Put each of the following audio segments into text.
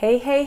Hey,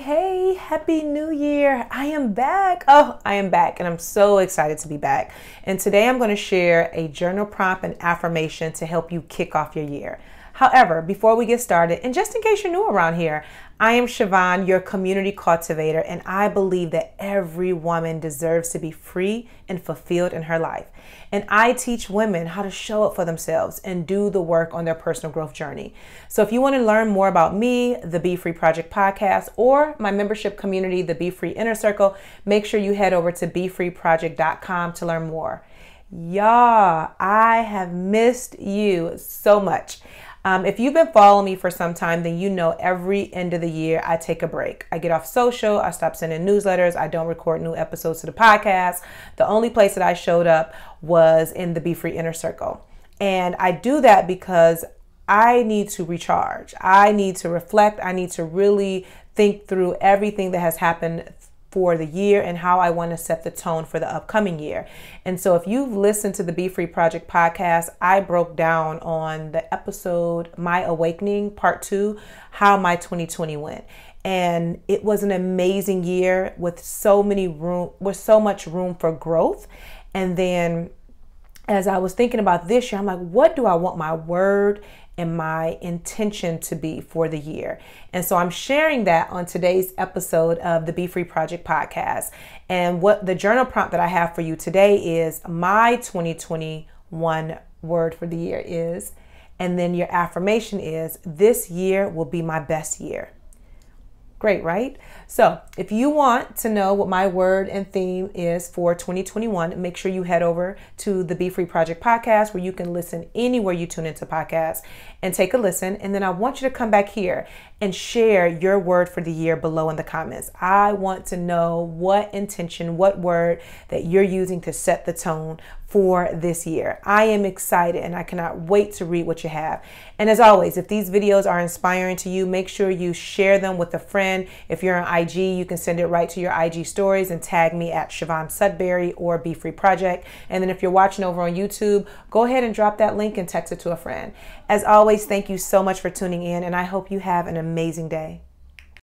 happy new year. I am back. Oh, I am back and I'm so excited to be back. And today I'm going to share a journal prompt and affirmation to help you kick off your year. However, before we get started, and just in case you're new around here, I am Siobhan, your community cultivator, and I believe that every woman deserves to be free and fulfilled in her life. And I teach women how to show up for themselves and do the work on their personal growth journey. So if you want to learn more about me, the Be Free Project Podcast, or my membership community, the Be Free Inner Circle, make sure you head over to BeFreeProject.com to learn more. Y'all, I have missed you so much. If you've been following me for some time, then you know every end of the year I take a break. I get off social, I stop sending newsletters, I don't record new episodes to the podcast. The only place that I showed up was in the Be Free Inner Circle. And I do that because I need to recharge. I need to reflect. I need to really think through everything that has happened for the year and how I want to set the tone for the upcoming year. And so if you've listened to the Be Free Project podcast, I broke down on the episode, My Awakening Part Two, How My 2020 Went. And it was an amazing year with so much room for growth. And then as I was thinking about this year, I'm like, what do I want my word and my intention to be for the year? And so I'm sharing that on today's episode of the Be Free Project podcast. And what the journal prompt that I have for you today is, my 2021 word for the year is, and then your affirmation is, this year will be my best year. Great, right? So if you want to know what my word and theme is for 2021, make sure you head over to the Be Free Project podcast, where you can listen anywhere you tune into podcasts, and take a listen. And then I want you to come back here and share your word for the year below in the comments. I want to know what intention, what word that you're using to set the tone for this year. I am excited and I cannot wait to read what you have. And as always, if these videos are inspiring to you, make sure you share them with a friend. If you're on IG, you can send it right to your IG stories and tag me at Siobhan Sudbury or Be Free Project. And then if you're watching over on YouTube, go ahead and drop that link and text it to a friend. As always, thank you so much for tuning in, and I hope you have an amazing day.